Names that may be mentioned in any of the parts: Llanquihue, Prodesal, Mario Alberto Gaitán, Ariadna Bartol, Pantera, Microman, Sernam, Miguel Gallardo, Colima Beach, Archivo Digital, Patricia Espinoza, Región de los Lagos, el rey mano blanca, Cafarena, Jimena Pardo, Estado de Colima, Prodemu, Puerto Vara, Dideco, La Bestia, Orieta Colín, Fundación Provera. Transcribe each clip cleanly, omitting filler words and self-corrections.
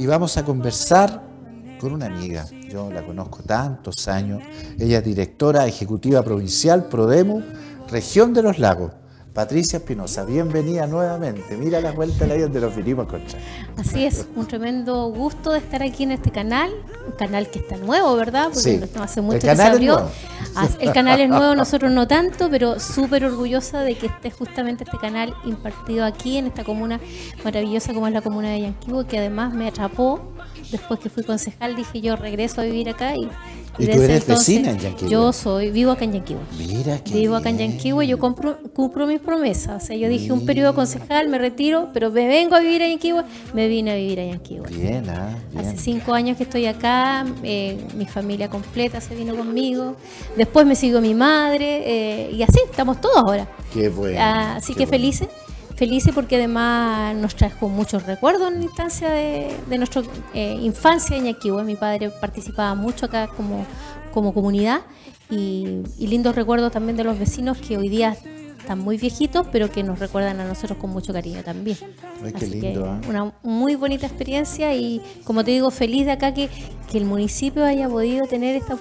y vamos a conversar con una amiga. Yo la conozco tantos años. Ella es directora ejecutiva provincial Prodemu, Región de los Lagos. Patricia Espinoza, bienvenida nuevamente. Mira la vuelta de la vida de los vinimos contra. Así es, un tremendo gusto de estar aquí en este canal, un canal que está nuevo, ¿verdad? Porque sí, no hace mucho que se abrió. El canal es nuevo, nosotros no tanto, pero súper orgullosa de que esté justamente este canal impartido aquí en esta comuna maravillosa como es la comuna de Llanquihue, que además me atrapó. Después que fui concejal dije yo regreso a vivir acá. Y tú eres entonces, vecina en Llanquihue. Yo vivo acá en Llanquihue. Mira que vivo acá en Llanquihue, yo cumplo mis promesas. O sea, yo dije un periodo concejal, me retiro, pero me vengo a vivir a Llanquihue, me vine a vivir a Llanquihue. Bien, bien. Hace 5 años que estoy acá, mi familia completa se vino conmigo. Después me siguió mi madre y así estamos todos ahora. Qué bueno. Así que felices. Felices porque además nos trajo muchos recuerdos en la instancia de nuestra infancia en Llanquihue. Mi padre participaba mucho acá como comunidad y lindos recuerdos también de los vecinos que hoy día están muy viejitos pero que nos recuerdan a nosotros con mucho cariño también. Ay, qué lindo, que una muy bonita experiencia y como te digo feliz de acá que el municipio haya podido tener esta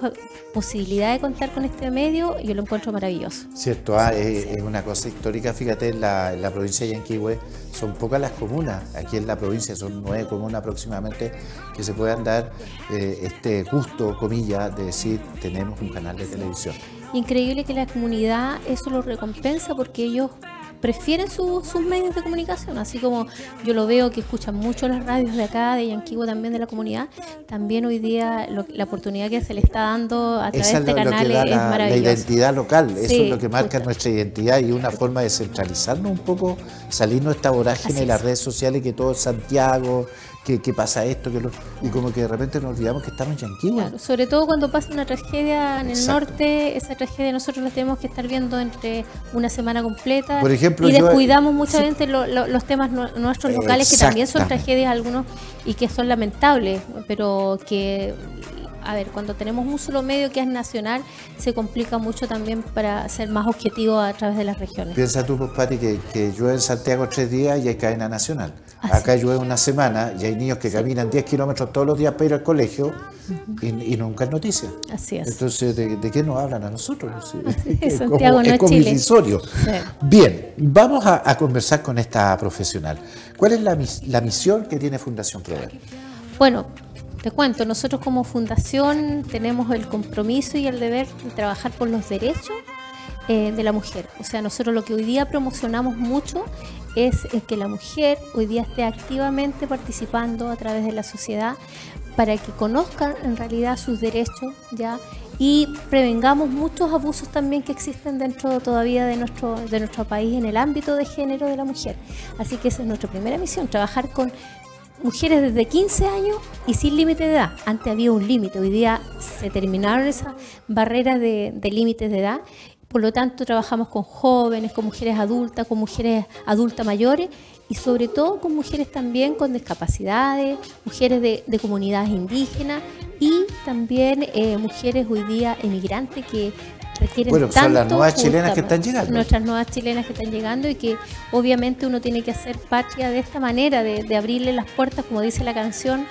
posibilidad de contar con este medio. Yo lo encuentro maravilloso. Cierto, es una cosa histórica. Fíjate, en la provincia de Llanquihue son pocas las comunas. Aquí en la provincia son 9 comunas aproximadamente que se puedan dar este gusto, comillas, de decir tenemos un canal de televisión. Increíble que la comunidad eso lo recompensa porque ellos prefieren sus medios de comunicación, así como yo lo veo que escuchan mucho las radios de acá, de Llanquihue también, de la comunidad. También hoy día la oportunidad que se le está dando a través de canales es maravillosa. La identidad local, sí, eso es lo que marca nuestra identidad y una forma de centralizarnos un poco, salirnos de esta vorágine de las redes sociales que todo Santiago, que pasa esto, y como que de repente nos olvidamos que estamos en Llanquihue. Claro, sobre todo cuando pasa una tragedia en el norte, esa tragedia nosotros la tenemos que estar viendo entre una semana completa. Por ejemplo, y descuidamos muchas veces los temas nuestros locales, que también son tragedias algunos y que son lamentables, pero que, a ver, cuando tenemos un solo medio que es nacional, se complica mucho también para ser más objetivo a través de las regiones. Piensa tú, pues, Pati, que llueve en Santiago 3 días y hay cadena nacional. Acá llueve una semana y hay niños que caminan 10 kilómetros todos los días para ir al colegio y nunca hay noticias. Así es. Entonces, ¿de qué nos hablan a nosotros? Santiago no es como irrisorio. Sí. Bien, vamos a conversar con esta profesional. ¿Cuál es la misión que tiene Fundación Provera? Bueno, te cuento, nosotros como fundación tenemos el compromiso y el deber de trabajar por los derechos de la mujer. O sea, nosotros lo que hoy día promocionamos mucho es que la mujer hoy día esté activamente participando a través de la sociedad para que conozcan en realidad sus derechos, ¿ya? Y prevengamos muchos abusos también que existen dentro todavía de nuestro país en el ámbito de género de la mujer. Así que esa es nuestra primera misión, trabajar con mujeres desde 15 años y sin límite de edad. Antes había un límite, hoy día se terminaron esas barreras de límites de edad. Por lo tanto, trabajamos con jóvenes, con mujeres adultas mayores y sobre todo con mujeres también con discapacidades, mujeres de comunidades indígenas y también mujeres hoy día emigrantes que requieren tanto. Son las nuevas chilenas que están llegando. Nuestras nuevas chilenas que están llegando y que obviamente uno tiene que hacer patria de esta manera, de abrirle las puertas, como dice la canción,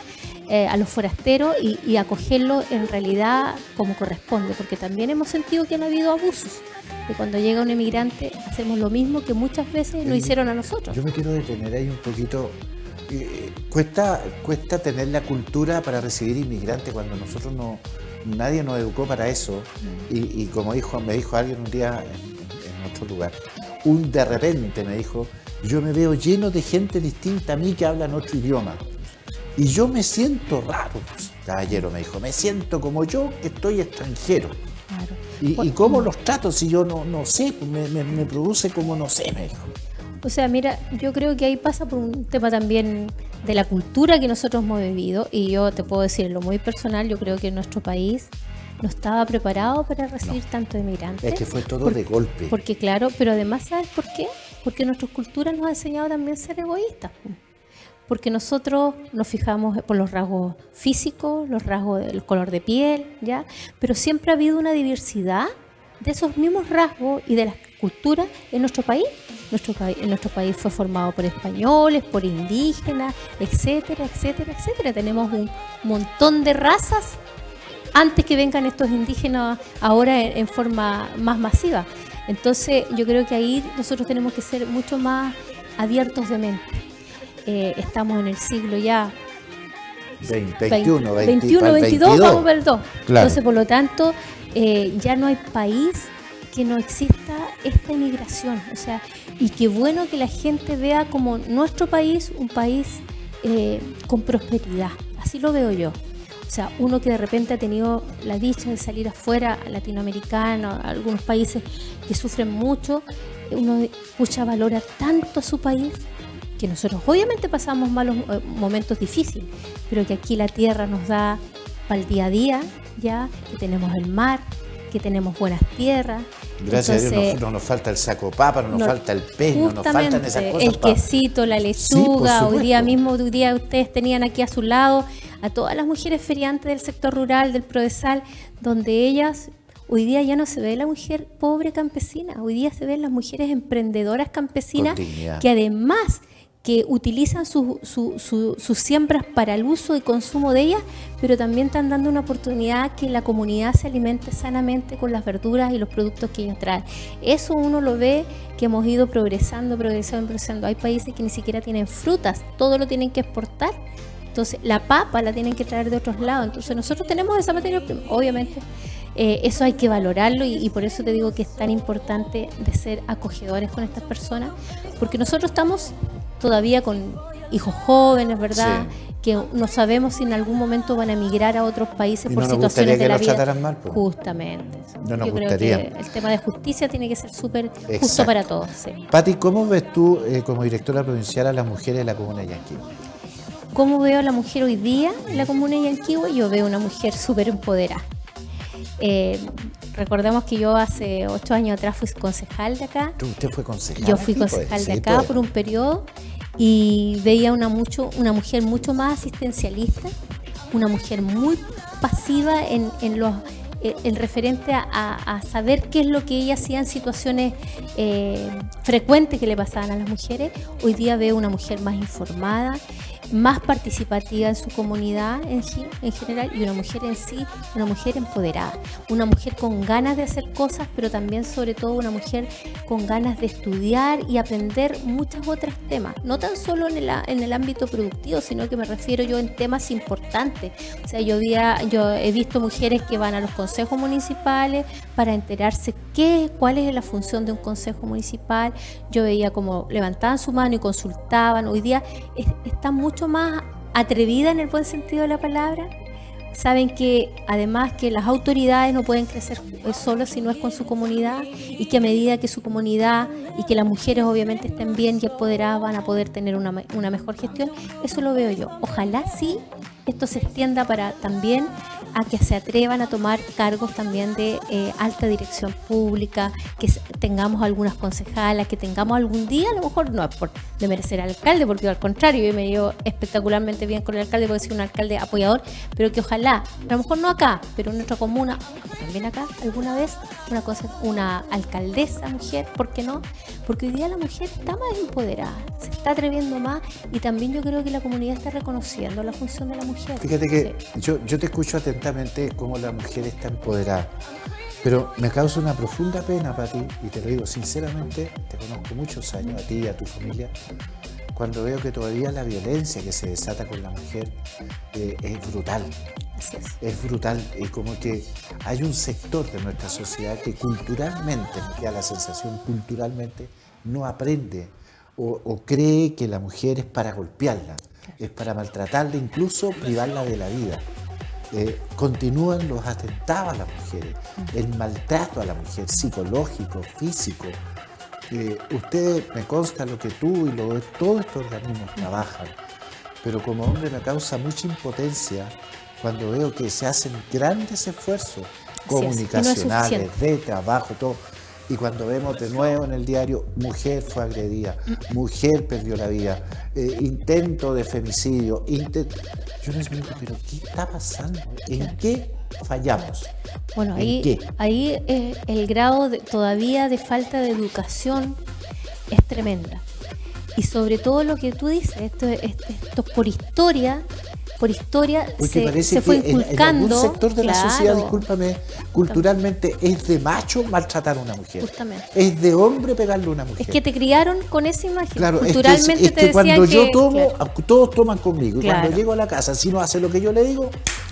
a los forasteros y acogerlo en realidad como corresponde, porque también hemos sentido que han habido abusos, que cuando llega un emigrante hacemos lo mismo que muchas veces nos hicieron a nosotros. Yo me quiero detener ahí un poquito. Cuesta tener la cultura para recibir inmigrantes cuando nosotros nadie nos educó para eso. Y como me dijo alguien un día en otro lugar, de repente me dijo, yo me veo lleno de gente distinta a mí que hablan otro idioma. Y yo me siento raro, caballero, me dijo, me siento como yo que estoy extranjero. Claro. ¿Y cómo los trato si yo no sé? Me produce como no sé, me dijo. O sea, mira, yo creo que ahí pasa por un tema también de la cultura que nosotros hemos vivido. Y yo te puedo decir, en lo muy personal, yo creo que en nuestro país no estaba preparado para recibir tanto inmigrante. Es que fue todo de golpe. Porque claro, pero además, ¿sabes por qué? Porque nuestra cultura nos ha enseñado también a ser egoístas. Porque nosotros nos fijamos por los rasgos físicos, los rasgos del color de piel, ¿ya? Pero siempre ha habido una diversidad de esos mismos rasgos y de las culturas en nuestro país. Nuestro país fue formado por españoles, por indígenas, etcétera, etcétera, etcétera. Tenemos un montón de razas antes que vengan estos indígenas ahora en forma más masiva. Entonces yo creo que ahí nosotros tenemos que ser mucho más abiertos de mente. Estamos en el siglo ya 21, 22, vamos para el 2. Claro. Entonces, por lo tanto, ya no hay país que no exista esta inmigración. O sea, y qué bueno que la gente vea como nuestro país un país con prosperidad. Así lo veo yo. O sea, uno que de repente ha tenido la dicha de salir afuera, latinoamericano, a algunos países que sufren mucho, uno escucha, valora tanto a su país, que nosotros obviamente pasamos malos momentos difíciles, pero que aquí la tierra nos da para el día a día, ya que tenemos el mar, que tenemos buenas tierras. Gracias a Dios no nos falta el saco papa, no nos falta el pez, no nos faltan esas cosas. El quesito, la lechuga, sí, hoy día mismo, ustedes tenían aquí a su lado a todas las mujeres feriantes del sector rural, del Prodesal, donde ellas, hoy día ya no se ve la mujer pobre campesina, hoy día se ven las mujeres emprendedoras campesinas que además que utilizan sus siembras para el uso y consumo de ellas, pero también están dando una oportunidad que la comunidad se alimente sanamente con las verduras y los productos que ellos traen. Eso uno lo ve que hemos ido progresando. Hay países que ni siquiera tienen frutas, todo lo tienen que exportar. Entonces la papa la tienen que traer de otros lados. Entonces nosotros tenemos esa materia prima, obviamente. Eso hay que valorarlo y por eso te digo que es tan importante de ser acogedores con estas personas, porque nosotros estamos todavía con hijos jóvenes, ¿verdad? Sí. Que no sabemos si en algún momento van a emigrar a otros países y por situaciones de la vida. No nos gustaría que los trataran mal, pues. Justamente. No nos gustaría. Creo que el tema de justicia tiene que ser súper justo para todos. Sí. Pati, ¿cómo ves tú como directora provincial a las mujeres de la comuna de Llanquihue? ¿Cómo veo a la mujer hoy día en la comuna de Llanquihue? Yo veo una mujer súper empoderada. Recordemos que yo hace 8 años atrás fui concejal de acá. ¿Usted fue concejal? Yo fui concejal de acá por un periodo y veía una mujer mucho más asistencialista, una mujer muy pasiva en referente a saber qué es lo que ella hacía en situaciones frecuentes que le pasaban a las mujeres. Hoy día veo una mujer más informada, más participativa en su comunidad en general, y una mujer en sí, una mujer empoderada, una mujer con ganas de hacer cosas, pero también sobre todo una mujer con ganas de estudiar y aprender muchos otros temas, no tan solo en el ámbito productivo, sino que me refiero yo en temas importantes. O sea, yo he visto mujeres que van a los consejos municipales para enterarse cuál es la función de un consejo municipal. Yo veía como levantaban su mano y consultaban. Hoy día está mucho más atrevida en el buen sentido de la palabra. Saben que además que las autoridades no pueden crecer solas si no es con su comunidad, y que a medida que su comunidad y que las mujeres obviamente estén bien y empoderadas van a poder tener una mejor gestión. Eso lo veo yo. Ojalá sí esto se extienda para también a que se atrevan a tomar cargos también de alta dirección pública, que tengamos algunas concejalas, que tengamos algún día, a lo mejor no es por demerecer al alcalde, porque al contrario, yo me llevo espectacularmente bien con el alcalde, porque soy un alcalde apoyador, pero que ojalá, a lo mejor no acá, pero en nuestra comuna, también acá, alguna vez, una alcaldesa mujer, ¿por qué no? Porque hoy día la mujer está más empoderada, se está atreviendo más, y también yo creo que la comunidad está reconociendo la función de la mujer. Fíjate que yo te escucho atentamente cómo la mujer está empoderada, pero me causa una profunda pena, Pati, y te lo digo sinceramente, te conozco muchos años a ti y a tu familia, cuando veo que todavía la violencia que se desata con la mujer es brutal. Así es brutal, y como que hay un sector de nuestra sociedad que culturalmente, me queda la sensación, culturalmente no aprende o cree que la mujer es para golpearla, es para maltratarla, incluso privarla de la vida. Continúan los atentados a las mujeres, el maltrato a la mujer, psicológico, físico. Usted, me consta lo que tú y todos estos organismos trabajan, pero como hombre me causa mucha impotencia cuando veo que se hacen grandes esfuerzos comunicacionales, de trabajo, todo. Y cuando vemos de nuevo en el diario, mujer fue agredida, mujer perdió la vida, intento de femicidio, yo les digo, pero ¿qué está pasando? ¿En qué fallamos? Bueno, ahí es el grado todavía de falta de educación es tremenda. Y sobre todo lo que tú dices, esto por historia se fue inculcando. En algún sector de la sociedad, discúlpame, culturalmente es de macho maltratar a una mujer. Justamente. Es de hombre pegarle a una mujer. Es que te criaron con esa imagen. Claro, culturalmente es que cuando yo tomo, todos toman conmigo. Claro. Y cuando llego a la casa, si no hace lo que yo le digo...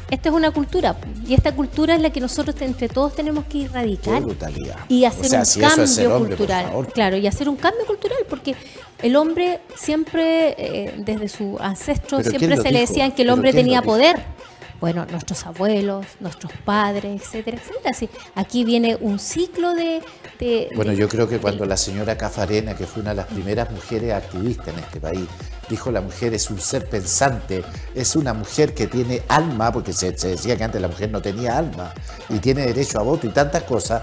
Esta es una cultura, y esta cultura es la que nosotros entre todos tenemos que erradicar y hacer un cambio cultural. Claro, y hacer un cambio cultural, porque el hombre siempre, desde su ancestro, siempre se le decían que el hombre tenía poder. Bueno, nuestros abuelos, nuestros padres, etcétera, etcétera. Sí, aquí viene un ciclo de... Bueno, yo creo que cuando la señora Cafarena, que fue una de las primeras mujeres activistas en este país, dijo la mujer es un ser pensante, es una mujer que tiene alma, porque se decía que antes la mujer no tenía alma, y tiene derecho a voto y tantas cosas.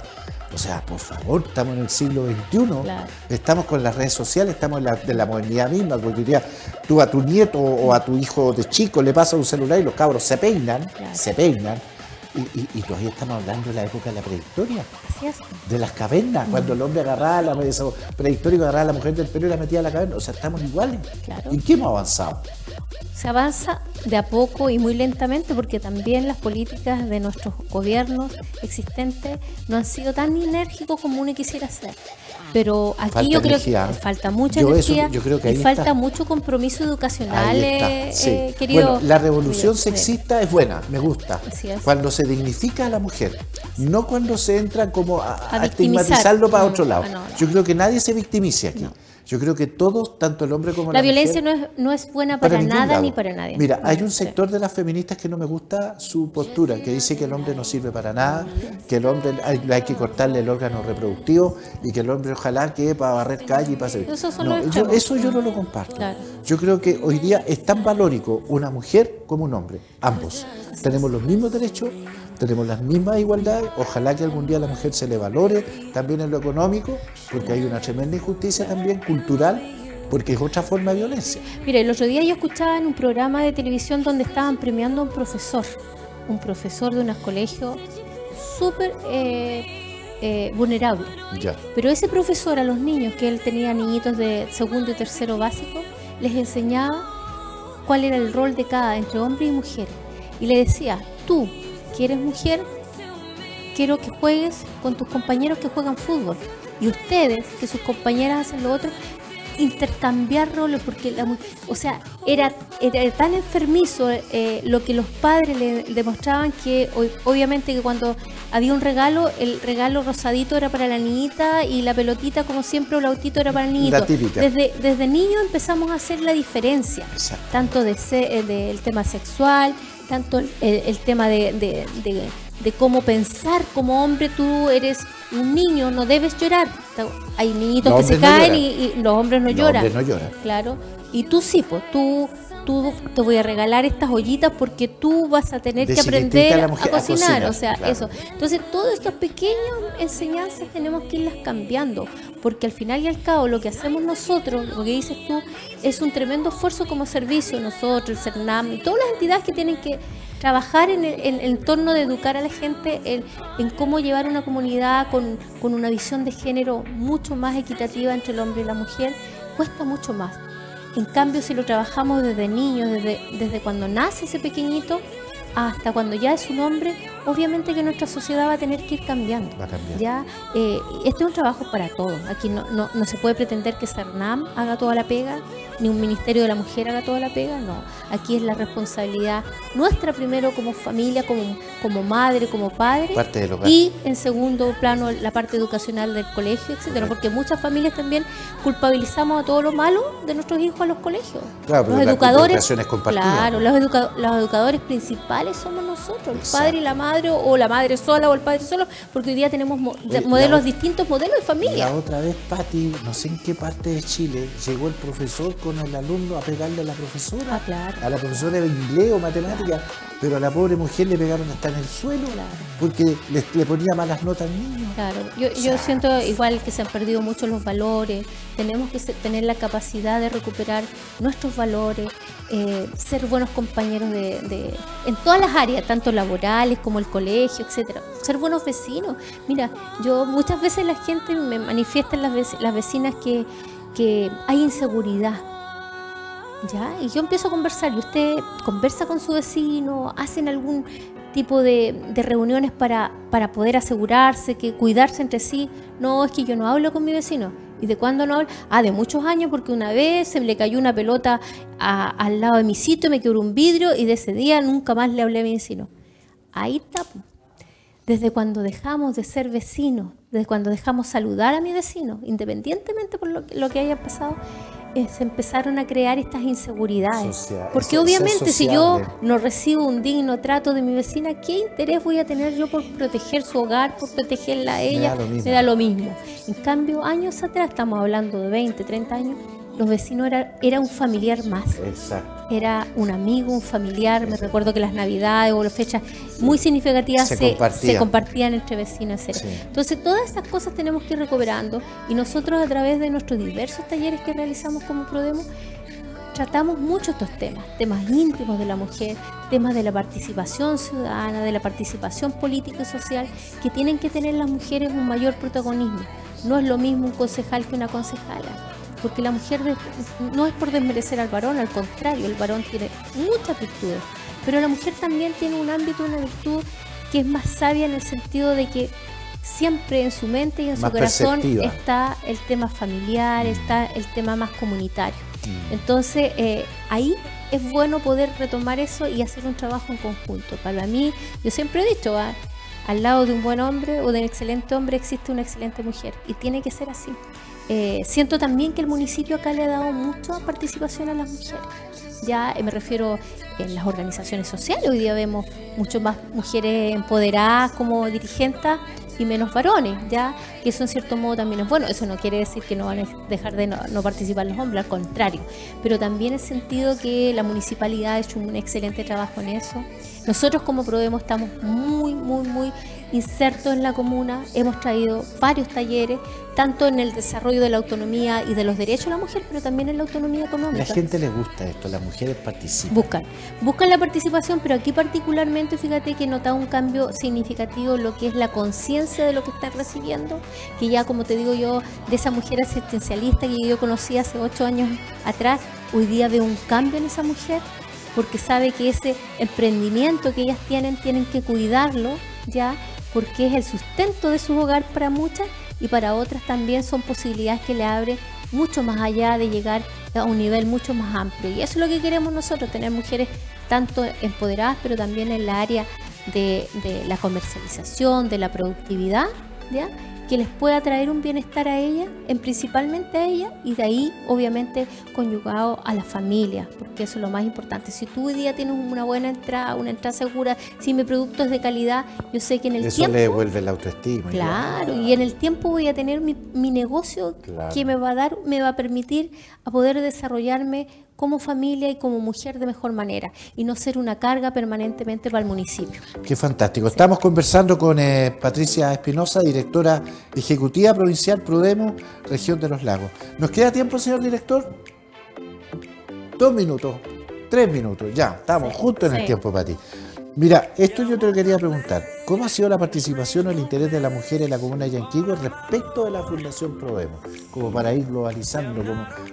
O sea, por favor, estamos en el siglo XXI, claro. Estamos con las redes sociales, estamos en la modernidad misma, porque diría, tú a tu nieto o a tu hijo de chico le pasas un celular y los cabros se peinan, claro. Y todavía estamos hablando de la época de la prehistoria, de las cavernas, cuando el hombre agarraba a la prehistórico, agarraba a la mujer del pelo y la metía a la caverna. O sea, estamos iguales. Claro. ¿En qué hemos avanzado? Se avanza de a poco y muy lentamente, porque también las políticas de nuestros gobiernos existentes no han sido tan enérgicos como uno quisiera ser. Pero aquí falta creo que falta mucha energía, y falta mucho compromiso educacional, querido. Bueno, la revolución sexista es buena, me gusta. Cuando se dignifica a la mujer, no cuando se entra como a estigmatizarlo para otro lado. No. Yo creo que nadie se victimice aquí. No. Yo creo que todos, tanto el hombre como la mujer... La violencia no es buena para nada ni para nadie. Mira, hay un sector de las feministas que no me gusta su postura, que dice que el hombre no sirve para nada, que el hombre hay que cortarle el órgano reproductivo y que el hombre ojalá quede para barrer calle y para servir. Eso yo no lo comparto. Claro. Yo creo que hoy día es tan valórico una mujer como un hombre, ambos. Tenemos los mismos derechos, tenemos las mismas igualdades, ojalá que algún día a la mujer se le valore, también en lo económico, porque hay una tremenda injusticia también cultural, porque es otra forma de violencia. Mira, el otro día yo escuchaba en un programa de televisión donde estaban premiando a un profesor de unos colegios súper vulnerable. Ya. Pero ese profesor a los niños, que él tenía niñitos de segundo y tercero básico, les enseñaba cuál era el rol de cada, entre hombre y mujer. Y le decía, tú, que eres mujer, quiero que juegues con tus compañeros que juegan fútbol, y ustedes, que sus compañeras hacen lo otro, intercambiar roles, porque la mujer, o sea, era tan enfermizo lo que los padres le demostraban, que obviamente que cuando había un regalo, el regalo rosadito era para la niñita y la pelotita, como siempre, o el autito era para el niñito. La típica. Desde niño empezamos a hacer la diferencia. Exacto. Tanto del tema sexual, tanto el tema de cómo pensar como hombre. Tú eres un niño, no debes llorar. Hay niñitos que se caen y los hombres no lloran. Los hombres no lloran. Claro. Y tú sí, pues tú te voy a regalar estas ollitas porque tú vas a tener que aprender a cocinar. O sea, claro. Eso. Entonces, todas estas pequeñas enseñanzas tenemos que irlas cambiando, porque al final y al cabo lo que hacemos nosotros, lo que dices tú, es un tremendo esfuerzo como servicio. Nosotros, el Sernam y todas las entidades que tienen que trabajar en el entorno de educar a la gente en cómo llevar una comunidad con una visión de género mucho más equitativa entre el hombre y la mujer, cuesta mucho más. En cambio, si lo trabajamos desde niños, desde cuando nace ese pequeñito hasta cuando ya es un hombre, obviamente que nuestra sociedad va a tener que ir cambiando. Va a cambiar. Ya, este es un trabajo para todos. Aquí no se puede pretender que Sernam haga toda la pega, ni un Ministerio de la Mujer haga toda la pega, no. Aquí es la responsabilidad nuestra primero como familia, como madre, como padre, parte del hogar. Y en segundo plano la parte educacional del colegio, etcétera, porque muchas familias también culpabilizamos a todo lo malo de nuestros hijos a los colegios. Claro, los educadores, claro, los educadores principales somos nosotros, el padre y la madre, o la madre sola o el padre solo, porque hoy día tenemos distintos modelos de familia. La otra vez, Pati, no sé en qué parte de Chile, llegó el profesor con el alumno a pegarle a la profesora, a la profesora de inglés o matemática, pero a la pobre mujer le pegaron hasta en el suelo, porque le ponía malas notas al niño. Claro, yo siento igual que se han perdido mucho los valores. Tenemos que tener la capacidad de recuperar nuestros valores, ser buenos compañeros en todas las áreas, tanto laborales como el colegio, etcétera. Ser buenos vecinos. Mira, yo muchas veces la gente me manifiesta, las vecinas, que que hay inseguridad, ¿ya? Y yo empiezo a conversar, y usted conversa con su vecino, hacen algún tipo de reuniones para poder asegurarse, que cuidarse entre sí. No, es que yo no hablo con mi vecino. ¿Y de cuándo no hablo? Ah, de muchos años, porque una vez se le cayó una pelota al lado de mi sitio, me quebró un vidrio y de ese día nunca más le hablé a mi vecino. Ahí está. Desde cuando dejamos de ser vecinos, desde cuando dejamos saludar a mi vecino, independientemente por lo que haya pasado, se empezaron a crear estas inseguridades. Porque obviamente si yo no recibo un digno trato de mi vecina, ¿qué interés voy a tener yo por proteger su hogar, por protegerla a ella? Me da lo mismo. En cambio, años atrás, estamos hablando de 20, 30 años, los vecinos era un familiar más. Exacto. Era un amigo, un familiar. Exacto. Me recuerdo que las navidades o las fechas muy significativas se compartían entre vecinos, etc. Sí. Entonces todas esas cosas tenemos que ir recuperando, y nosotros a través de nuestros diversos talleres que realizamos como Prodemu tratamos mucho estos temas, temas íntimos de la mujer, temas de la participación ciudadana, de la participación política y social, que tienen que tener las mujeres un mayor protagonismo. No es lo mismo un concejal que una concejala, porque la mujer, no es por desmerecer al varón, al contrario, el varón tiene muchas virtudes, pero la mujer también tiene un ámbito, una virtud que es más sabia, en el sentido de que siempre en su mente y en su corazón está el tema familiar, está el tema más comunitario. Entonces ahí es bueno poder retomar eso y hacer un trabajo en conjunto. Para mí, yo siempre he dicho, al lado de un buen hombre o de un excelente hombre existe una excelente mujer, y tiene que ser así. Siento también que el municipio acá le ha dado mucha participación a las mujeres. Ya me refiero en las organizaciones sociales. Hoy día vemos mucho más mujeres empoderadas como dirigentes y menos varones, ya que eso en cierto modo también es bueno. Eso no quiere decir que no van a dejar de no participar los hombres, al contrario, pero también el sentido que la municipalidad ha hecho un excelente trabajo en eso. Nosotros como Prodemu estamos muy insertos en la comuna. Hemos traído varios talleres, tanto en el desarrollo de la autonomía y de los derechos de la mujer, pero también en la autonomía económica. La gente le gusta esto, las mujeres participan. Buscan la participación, pero aquí particularmente, fíjate que he notado un cambio significativo en lo que es la conciencia de lo que está recibiendo, que ya, como te digo yo, de esa mujer asistencialista que yo conocí hace 8 años atrás, hoy día veo un cambio en esa mujer, porque sabe que ese emprendimiento que ellas tienen que cuidarlo, ya, porque es el sustento de su hogar para muchas, y para otras también son posibilidades que le abren mucho más allá de llegar a un nivel mucho más amplio. Y eso es lo que queremos nosotros, tener mujeres tanto empoderadas, pero también en la área de la comercialización, de la productividad, ¿ya?, que les pueda traer un bienestar a ella, principalmente a ella, y de ahí obviamente conyugado a la familia, porque eso es lo más importante. Si tú hoy día tienes una buena entrada, una entrada segura, si mi producto es de calidad, yo sé que en el tiempo... Eso le devuelve la autoestima. Claro, y en el tiempo voy a tener mi negocio, claro, que me va a permitir a poder desarrollarme como familia y como mujer de mejor manera, y no ser una carga permanentemente para el municipio. Qué fantástico. Sí. Estamos conversando con Patricia Espinoza, directora ejecutiva provincial Prodemu, Región de los Lagos. ¿Nos queda tiempo, señor director? 2 minutos, 3 minutos, ya, estamos justo en el tiempo, Pati. Mira, esto yo te lo quería preguntar. ¿Cómo ha sido la participación o el interés de la mujer en la comuna de Llanquihue respecto de la Fundación Prodemu? Como para ir globalizando,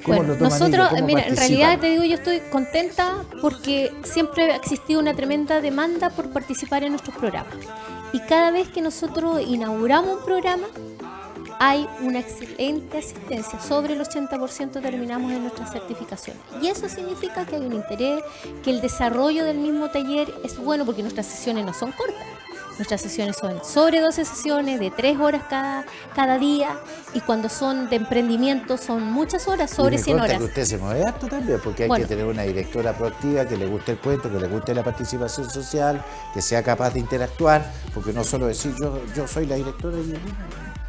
¿cómo lo toman nosotros, ellos? Mira, participan? En realidad te digo, yo estoy contenta porque siempre ha existido una tremenda demanda por participar en nuestros programas. Y cada vez que nosotros inauguramos un programa, hay una excelente asistencia, sobre el 80% terminamos en nuestras certificaciones. Y eso significa que hay un interés, que el desarrollo del mismo taller es bueno, porque nuestras sesiones no son cortas. Nuestras sesiones son sobre 12 sesiones de 3 horas cada día, y cuando son de emprendimiento son muchas horas, sobre 100 horas. Que usted se mueve harto también, porque hay que tener una directora proactiva que le guste el cuento, que le guste la participación social, que sea capaz de interactuar, porque no solo decir yo soy la directora de mi vida.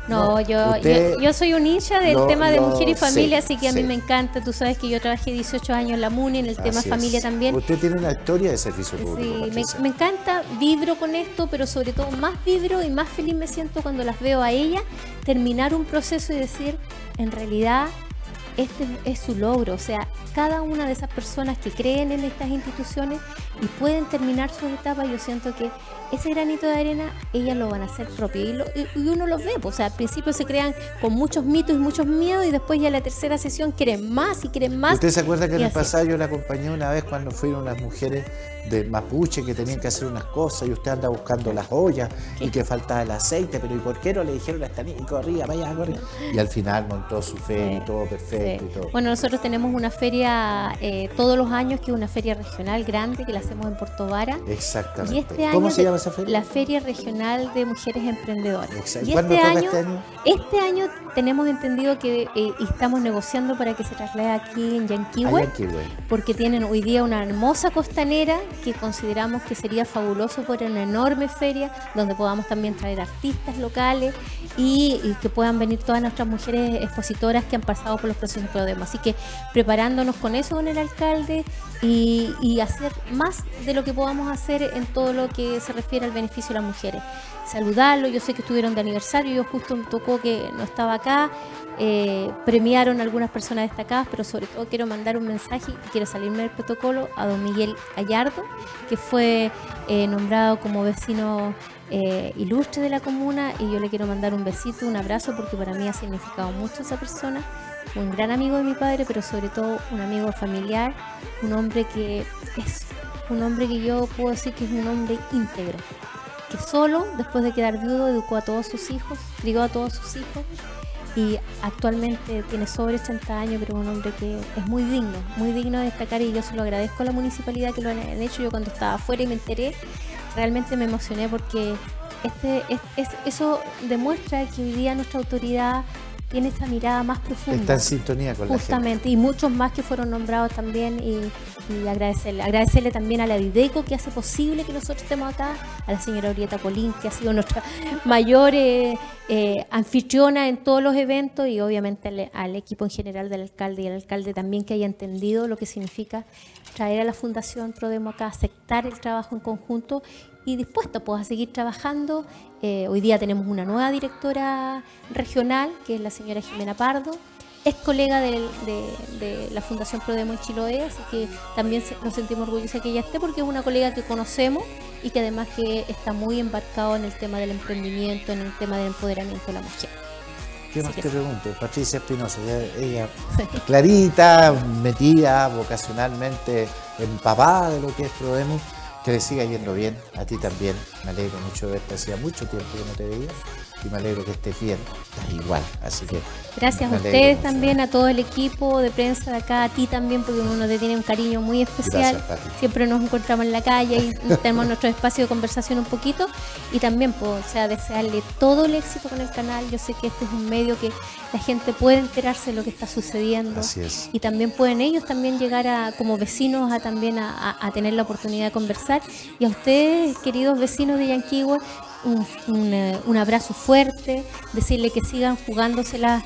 No, yo soy un hincha del tema de mujer y familia, así que a mí me encanta. Tú sabes que yo trabajé 18 años en la MUNI, en el tema familia también. Usted tiene una historia de servicio público. Sí, me encanta, vibro con esto, pero sobre todo más vibro y más feliz me siento cuando las veo a ellas terminar un proceso y decir, en realidad este es su logro, o sea, cada una de esas personas que creen en estas instituciones y pueden terminar sus etapas, yo siento que ese granito de arena, ellas lo van a hacer propio, y uno los ve, pues, o sea, al principio se crean con muchos mitos y muchos miedos, y después ya en la tercera sesión quieren más y quieren más. ¿Usted se acuerda que en el pasado yo la acompañé una vez cuando fueron unas mujeres de Mapuche que tenían que hacer unas cosas y usted anda buscando las ollas y que faltaba el aceite, pero ¿y por qué no le dijeron a esta niña? Y corría, vaya, corría. Y al final montó su feria y todo perfecto y todo. Bueno, nosotros tenemos una feria todos los años, que es una feria regional grande que la hacemos en Puerto Vara. Exactamente. Y este año, ¿cómo se llama esa feria? La Feria Regional de Mujeres Emprendedoras. Exacto. Y este año tenemos entendido que estamos negociando para que se traslade aquí en Llanquihue, porque tienen hoy día una hermosa costanera que consideramos que sería fabuloso por una enorme feria donde podamos también traer artistas locales y que puedan venir todas nuestras mujeres expositoras que han pasado por los procesos de Prodemu. Así que preparándonos con eso con el alcalde y hacer más de lo que podamos hacer en todo lo que se refiere al beneficio de las mujeres. Saludarlo, yo sé que estuvieron de aniversario, yo justo me tocó que no estaba acá, premiaron a algunas personas destacadas, pero sobre todo quiero mandar un mensaje y quiero salirme del protocolo a don Miguel Gallardo, que fue nombrado como vecino ilustre de la comuna, y yo le quiero mandar un besito, un abrazo, porque para mí ha significado mucho esa persona, un gran amigo de mi padre, pero sobre todo un amigo familiar, un hombre que es un hombre que yo puedo decir que es un hombre íntegro, que solo, después de quedar viudo, educó a todos sus hijos, crió a todos sus hijos, y actualmente tiene sobre 80 años, pero es un hombre que es muy digno de destacar, y yo se lo agradezco a la municipalidad que lo han hecho. Yo cuando estaba afuera y me enteré, realmente me emocioné, porque eso demuestra que hoy día nuestra autoridad tiene esa mirada más profunda. Está en sintonía con la gente. Justamente, y muchos más que fueron nombrados también, y agradecerle. Agradecerle también a la Dideco, que hace posible que nosotros estemos acá, a la señora Orieta Colín, que ha sido nuestra mayor anfitriona en todos los eventos, y obviamente al equipo en general del alcalde, y al alcalde también, que haya entendido lo que significa traer a la Fundación Prodemu acá, aceptar el trabajo en conjunto y dispuesta, pues, a seguir trabajando. Hoy día tenemos una nueva directora regional, que es la señora Jimena Pardo, es colega de la Fundación Prodemu en Chiloé, así que también nos sentimos orgullosos que ella esté, porque es una colega que conocemos y que además que está muy embarcado en el tema del emprendimiento, en el tema del empoderamiento de la mujer. ¿Qué más te pregunto? Patricia Espinoza, ella clarita, metida vocacionalmente, empapada de lo que es Prodemu. Que le siga yendo bien, a ti también. Me alegro mucho de verte, hacía mucho tiempo que no te veía y me alegro que estés bien, estás igual, así que... Gracias a ustedes mucho. También, a todo el equipo de prensa de acá, a ti también, porque uno te tiene un cariño muy especial. Gracias, Pati. Siempre nos encontramos en la calle y tenemos nuestro espacio de conversación un poquito, y también, pues, o sea, desearle todo el éxito con el canal. Yo sé que este es un medio que la gente puede enterarse de lo que está sucediendo. Así es. Y también pueden ellos también llegar a, como vecinos, a tener la oportunidad de conversar. Y a ustedes, queridos vecinos de Llanquihue, un abrazo fuerte, decirle que sigan jugándoselas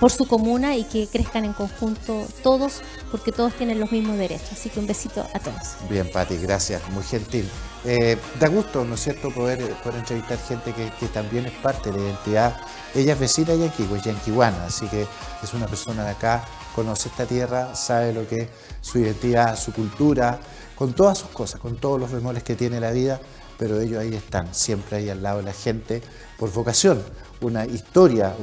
por su comuna y que crezcan en conjunto todos, porque todos tienen los mismos derechos, así que un besito a todos. Bien, Pati, gracias, muy gentil. Da gusto, ¿no es cierto?, poder entrevistar gente que también es parte de la identidad. Ella es vecina de Llanquihue, es llanquihuana, así que es una persona de acá, conoce esta tierra, sabe lo que es su identidad, su cultura, con todas sus cosas, con todos los bemoles que tiene la vida, pero ellos ahí están, siempre ahí al lado de la gente, por vocación, una historia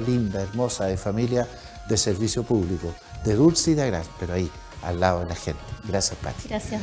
linda, hermosa, de familia, de servicio público, de dulce y de gran, pero ahí, al lado de la gente. Gracias, Pati. Gracias.